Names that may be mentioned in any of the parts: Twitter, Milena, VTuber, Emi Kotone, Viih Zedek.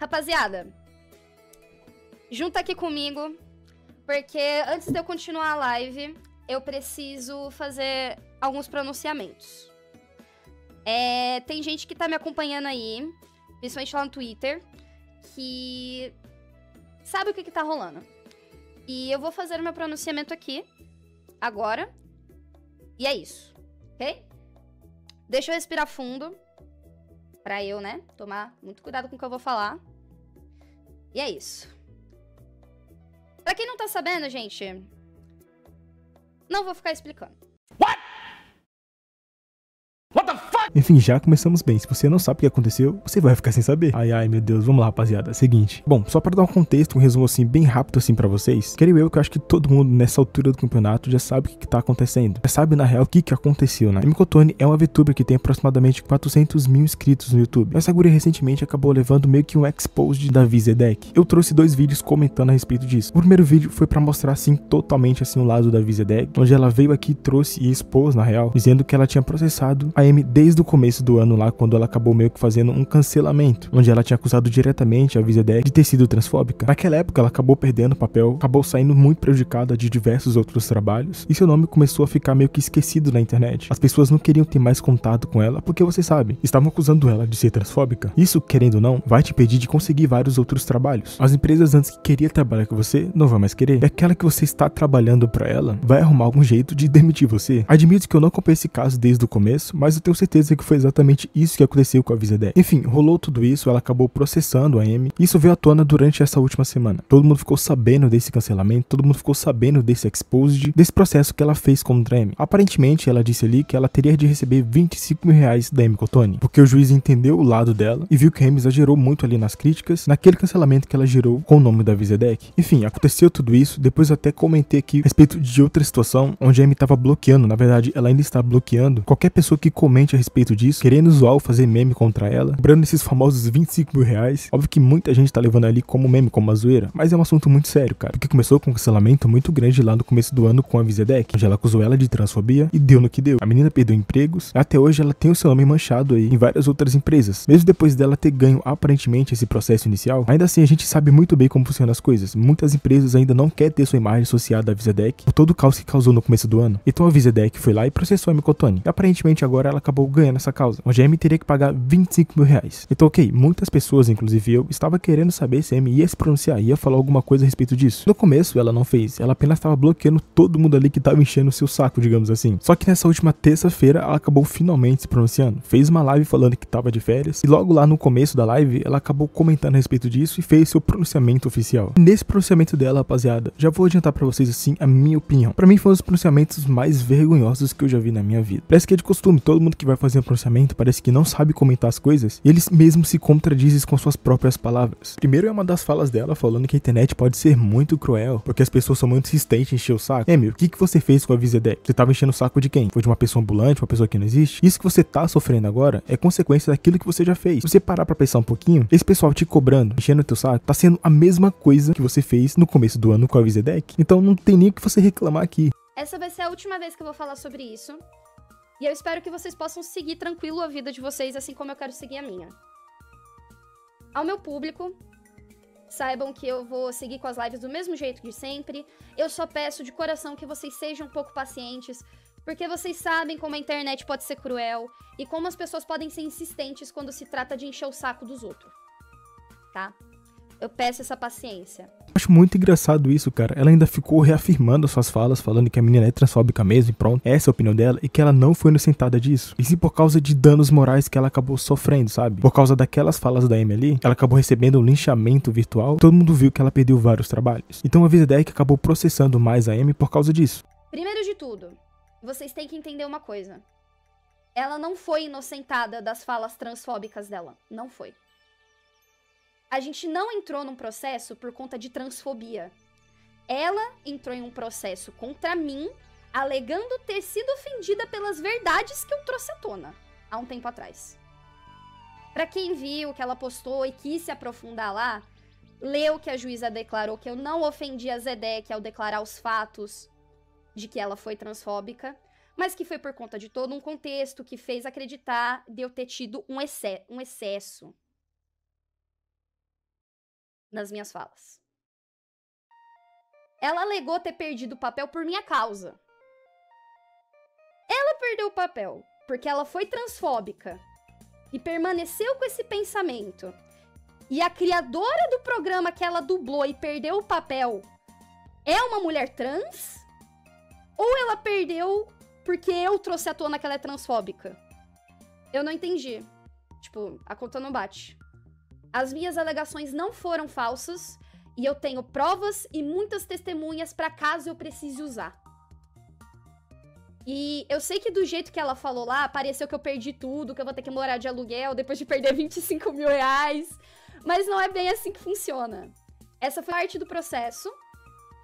Rapaziada, junta aqui comigo, porque antes de eu continuar a live, eu preciso fazer alguns pronunciamentos. Tem gente que tá me acompanhando aí, principalmente lá no Twitter, que sabe o que tá rolando. E eu vou fazer o meu pronunciamento aqui, agora, e é isso, ok? Deixa eu respirar fundo, pra eu, né, tomar muito cuidado com o que eu vou falar. E é isso. Pra quem não tá sabendo, gente, não vou ficar explicando. What? What the fuck? Enfim, já começamos bem. Se você não sabe o que aconteceu, você vai ficar sem saber. Ai, ai, meu Deus. Vamos lá, rapaziada. Seguinte. Bom, só pra dar um contexto, um resumo assim, bem rápido assim pra vocês. Creio eu que acho que todo mundo nessa altura do campeonato já sabe o que tá acontecendo. Já sabe, na real, o que aconteceu, né? Emi Kotone é uma VTuber que tem aproximadamente 400 mil inscritos no YouTube. Essa guria recentemente acabou levando meio que um expose da Viih Zedek. Eu trouxe dois vídeos comentando a respeito disso. O primeiro vídeo foi pra mostrar, assim, totalmente, assim, o lado da Viih Zedek, onde ela veio aqui, trouxe e expôs, na real, dizendo que ela tinha processado a Emi desde o começo do ano lá, quando ela acabou meio que fazendo um cancelamento, onde ela tinha acusado diretamente a Viih Zedek de ter sido transfóbica. Naquela época ela acabou perdendo o papel, acabou saindo muito prejudicada de diversos outros trabalhos e seu nome começou a ficar meio que esquecido na internet. As pessoas não queriam ter mais contato com ela porque, você sabe, estavam acusando ela de ser transfóbica. Isso, querendo ou não, vai te impedir de conseguir vários outros trabalhos. As empresas antes que queriam trabalhar com você, não vai mais querer. E aquela que você está trabalhando pra ela, vai arrumar algum jeito de demitir você. Admito que eu não acompanhei esse caso desde o começo, mas eu tenho certeza que foi exatamente isso que aconteceu com a Viih Zedek. Enfim, rolou tudo isso, ela acabou processando a Emi. Isso veio à tona durante essa última semana. Todo mundo ficou sabendo desse cancelamento, todo mundo ficou sabendo desse exposed, desse processo que ela fez contra a Emi. Aparentemente, ela disse ali que ela teria de receber 25 mil reais da Emi Kotone, porque o juiz entendeu o lado dela e viu que a Emi exagerou muito ali nas críticas, naquele cancelamento que ela gerou com o nome da Viih Zedek. Enfim, aconteceu tudo isso, depois eu até comentei aqui a respeito de outra situação, onde a Emi tava bloqueando, na verdade, ela ainda está bloqueando qualquer pessoa que comente a respeito disso, querendo zoar ou fazer meme contra ela, cobrando esses famosos 25 mil reais. Óbvio que muita gente tá levando ali como meme, como uma zoeira, mas é um assunto muito sério, cara, porque começou com um cancelamento muito grande lá no começo do ano com a Viih Zedek, onde ela acusou ela de transfobia e deu no que deu. A menina perdeu empregos, até hoje ela tem o seu nome manchado aí em várias outras empresas. Mesmo depois dela ter ganho aparentemente esse processo inicial, ainda assim a gente sabe muito bem como funcionam as coisas. Muitas empresas ainda não querem ter sua imagem associada à Viih Zedek por todo o caos que causou no começo do ano. Então a Viih Zedek foi lá e processou a Emi Kotone. Aparentemente agora ela acabou ganhando essa causa, onde a Emi teria que pagar 25 mil reais. Então, ok, muitas pessoas, inclusive eu, estava querendo saber se a Emi ia se pronunciar, ia falar alguma coisa a respeito disso. No começo, ela não fez, ela apenas estava bloqueando todo mundo ali que estava enchendo o seu saco, digamos assim. Só que nessa última terça-feira, ela acabou finalmente se pronunciando, fez uma live falando que estava de férias, e logo lá no começo da live, ela acabou comentando a respeito disso e fez seu pronunciamento oficial. E nesse pronunciamento dela, rapaziada, já vou adiantar pra vocês, assim, a minha opinião. Pra mim, foi um dos pronunciamentos mais vergonhosos que eu já vi na minha vida. Parece que é de costume, todo mundo que vai fazer um pronunciamento parece que não sabe comentar as coisas e eles mesmos se contradizem com suas próprias palavras. Primeiro é uma das falas dela falando que a internet pode ser muito cruel, porque as pessoas são muito insistentes em encher o saco. Emi, o que você fez com a Viih Zedek? Você tava enchendo o saco de quem? Foi de uma pessoa ambulante, uma pessoa que não existe? Isso que você tá sofrendo agora é consequência daquilo que você já fez. Se você parar pra pensar um pouquinho, esse pessoal te cobrando, enchendo o teu saco, tá sendo a mesma coisa que você fez no começo do ano com a Viih Zedek. Então não tem nem o que você reclamar aqui. Essa vai ser a última vez que eu vou falar sobre isso. E eu espero que vocês possam seguir tranquilo a vida de vocês, assim como eu quero seguir a minha. Ao meu público, saibam que eu vou seguir com as lives do mesmo jeito de sempre. Eu só peço de coração que vocês sejam um pouco pacientes, porque vocês sabem como a internet pode ser cruel e como as pessoas podem ser insistentes quando se trata de encher o saco dos outros, tá? Eu peço essa paciência. Acho muito engraçado isso, cara. Ela ainda ficou reafirmando suas falas, falando que a menina é transfóbica mesmo e pronto. Essa é a opinião dela e que ela não foi inocentada disso. E sim por causa de danos morais que ela acabou sofrendo, sabe? Por causa daquelas falas da Emi ali, ela acabou recebendo um linchamento virtual. Todo mundo viu que ela perdeu vários trabalhos. Então a Viih Zedek acabou processando mais a Emi por causa disso. Primeiro de tudo, vocês têm que entender uma coisa. Ela não foi inocentada das falas transfóbicas dela. Não foi. A gente não entrou num processo por conta de transfobia. Ela entrou em um processo contra mim, alegando ter sido ofendida pelas verdades que eu trouxe à tona, há um tempo atrás. Pra quem viu o que ela postou e quis se aprofundar lá, leu que a juíza declarou que eu não ofendi a Zedek ao declarar os fatos de que ela foi transfóbica, mas que foi por conta de todo um contexto que fez acreditar de eu ter tido um excesso. nas minhas falas. Ela alegou ter perdido o papel por minha causa. Ela perdeu o papel porque ela foi transfóbica e permaneceu com esse pensamento. E a criadora do programa que ela dublou e perdeu o papel é uma mulher trans? Ou ela perdeu porque eu trouxe à tona que ela é transfóbica? Eu não entendi. Tipo, a conta não bate. As minhas alegações não foram falsas e eu tenho provas e muitas testemunhas para caso eu precise usar. E eu sei que do jeito que ela falou lá, pareceu que eu perdi tudo, que eu vou ter que morar de aluguel depois de perder 25 mil reais. Mas não é bem assim que funciona. Essa foi a parte do processo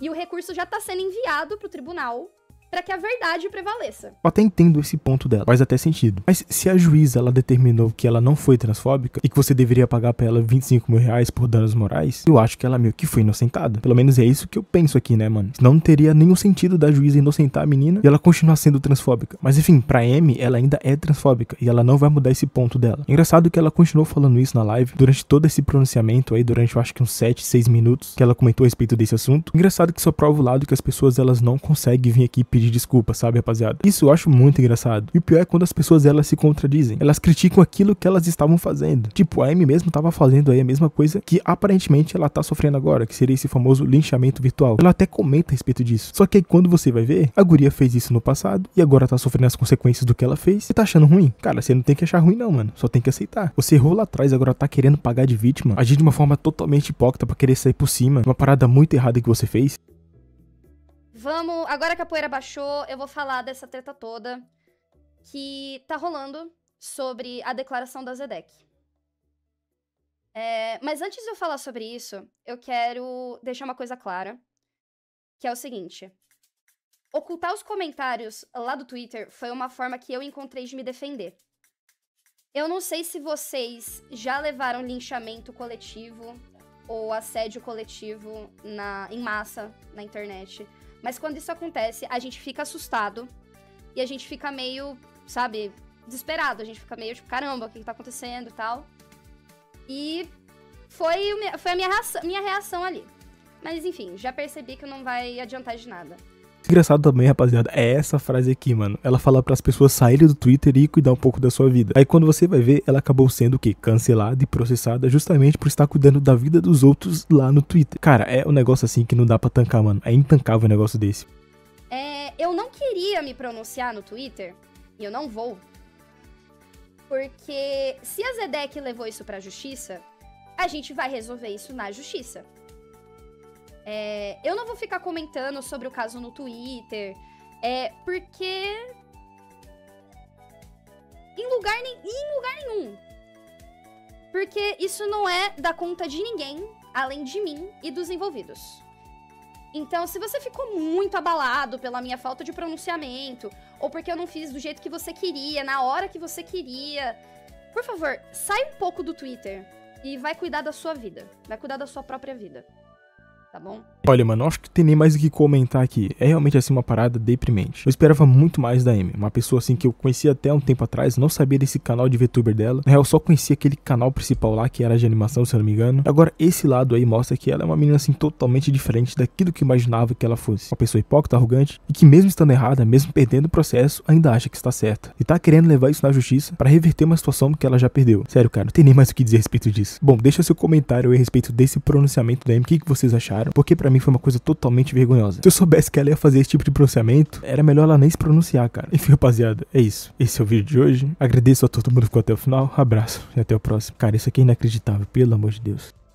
e o recurso já está sendo enviado para o tribunal para que a verdade prevaleça. Eu até entendo esse ponto dela, faz até sentido. Mas se a juíza ela determinou que ela não foi transfóbica e que você deveria pagar pra ela 25 mil reais por danos morais, eu acho que ela meio que foi inocentada. Pelo menos é isso que eu penso aqui, né, mano? Senão não teria nenhum sentido da juíza inocentar a menina e ela continuar sendo transfóbica. Mas enfim, pra Emi, ela ainda é transfóbica e ela não vai mudar esse ponto dela. É engraçado que ela continuou falando isso na live durante todo esse pronunciamento aí, durante eu acho que uns 7, 6 minutos que ela comentou a respeito desse assunto. É engraçado que só prova o lado que as pessoas elas não conseguem vir aqui pedir desculpa, sabe, rapaziada? Isso eu acho muito engraçado. E o pior é quando as pessoas, elas se contradizem. Elas criticam aquilo que elas estavam fazendo. Tipo, a Emi mesmo tava fazendo aí a mesma coisa que, aparentemente, ela tá sofrendo agora, que seria esse famoso linchamento virtual. Ela até comenta a respeito disso. Só que aí, quando você vai ver, a guria fez isso no passado e agora tá sofrendo as consequências do que ela fez e tá achando ruim. Cara, você não tem que achar ruim não, mano. Só tem que aceitar. Você errou lá atrás, agora tá querendo pagar de vítima, agir de uma forma totalmente hipócrita pra querer sair por cima. Uma parada muito errada que você fez. Vamos, agora que a poeira baixou, eu vou falar dessa treta toda que tá rolando sobre a declaração da Zedek. Mas antes de eu falar sobre isso, eu quero deixar uma coisa clara, que é o seguinte. Ocultar os comentários lá do Twitter foi uma forma que eu encontrei de me defender. Eu não sei se vocês já levaram linchamento coletivo ou assédio coletivo em massa na internet. Mas quando isso acontece, a gente fica assustado e a gente fica meio, sabe, desesperado. A gente fica meio tipo, caramba, o que tá acontecendo e tal. E foi a minha reação ali. Mas enfim, já percebi que não vai adiantar de nada. Engraçado também, rapaziada, é essa frase aqui, mano. Ela fala pras pessoas saírem do Twitter e cuidar um pouco da sua vida. Aí quando você vai ver, ela acabou sendo o quê? Cancelada e processada justamente por estar cuidando da vida dos outros lá no Twitter. Cara, é um negócio assim que não dá pra tancar, mano. É intancável um negócio desse. Eu não queria me pronunciar no Twitter, e eu não vou. Porque se a Zedek levou isso pra justiça, a gente vai resolver isso na justiça. Eu não vou ficar comentando sobre o caso no Twitter, porque em lugar nenhum, porque isso não é da conta de ninguém, além de mim e dos envolvidos. Então, se você ficou muito abalado pela minha falta de pronunciamento, ou porque eu não fiz do jeito que você queria, na hora que você queria, por favor, sai um pouco do Twitter e vai cuidar da sua vida, vai cuidar da sua própria vida. Tá bom? Olha, mano, acho que tem nem mais o que comentar aqui. É realmente, assim, uma parada deprimente. Eu esperava muito mais da Emi. Uma pessoa, assim, que eu conhecia até um tempo atrás. Não sabia desse canal de VTuber dela. Na real, só conhecia aquele canal principal lá, que era de animação, se eu não me engano. Agora, esse lado aí mostra que ela é uma menina, assim, totalmente diferente daquilo que eu imaginava que ela fosse. Uma pessoa hipócrita, arrogante. E que mesmo estando errada, mesmo perdendo o processo, ainda acha que está certa. E tá querendo levar isso na justiça pra reverter uma situação que ela já perdeu. Sério, cara, não tem nem mais o que dizer a respeito disso. Bom, deixa seu comentário aí a respeito desse pronunciamento da Emi. O que vocês acharam, porque pra mim foi uma coisa totalmente vergonhosa. Se eu soubesse que ela ia fazer esse tipo de pronunciamento, era melhor ela nem se pronunciar, cara. Enfim, rapaziada, é isso. Esse é o vídeo de hoje. Agradeço a todo mundo que ficou até o final. Abraço e até o próximo. Cara, isso aqui é inacreditável, pelo amor de Deus.